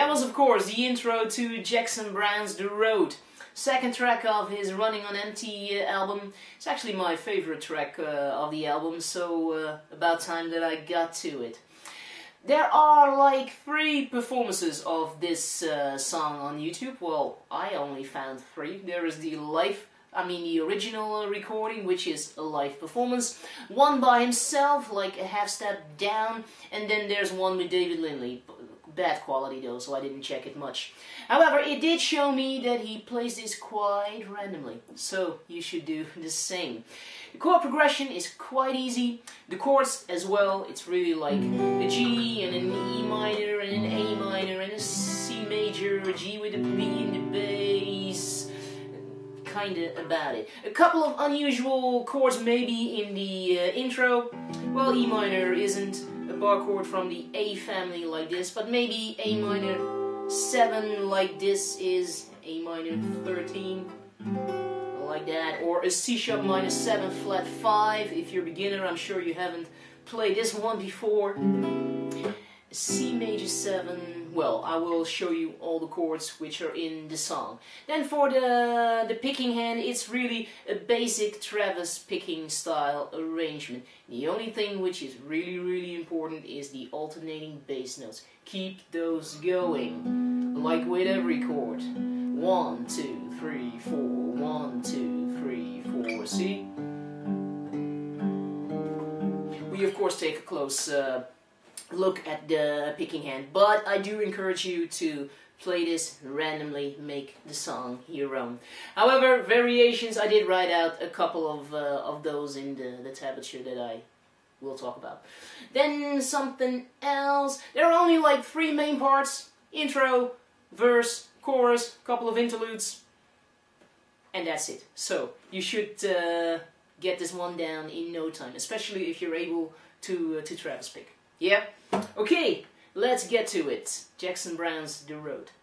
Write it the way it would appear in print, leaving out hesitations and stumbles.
That was, of course, the intro to Jackson Browne's The Road, second track of his Running On Empty album. It's actually my favorite track of the album, so about time that I got to it. There are like 3 performances of this song on YouTube. Well, I only found 3. There is the original recording, which is a live performance, one by himself, like a half step down, and then there's one with David Lindley. Bad quality though, so I didn't check it much. However, it did show me that he plays this quite randomly, so you should do the same. The chord progression is quite easy, the chords as well. It's really like a G and an E minor and an A minor and a C major, a G with a B in the bass, kinda about it. A couple of unusual chords maybe in the intro. Well, E minor isn't a bar chord from the A family like this, but maybe A minor 7 like this is A minor 13, like that, or a C sharp minor 7 flat 5. If you're a beginner, I'm sure you haven't played this one before. C major 7, well, I will show you all the chords which are in the song. Then for the picking hand, it's really a basic Travis picking style arrangement. The only thing which is really, really important is the alternating bass notes. Keep those going, like with every chord. 1, 2, 3, 4, 1, 2, 3, 4, see? We of course take a close look at the picking hand, but I do encourage you to play this randomly, make the song your own. However, variations, I did write out a couple of those in the tablature that I will talk about. Then something else, there are only like 3 main parts: intro, verse, chorus, couple of interludes, and that's it. So you should get this one down in no time, especially if you're able to Travis pick. Yeah? Okay, let's get to it. Jackson Browne's The Road.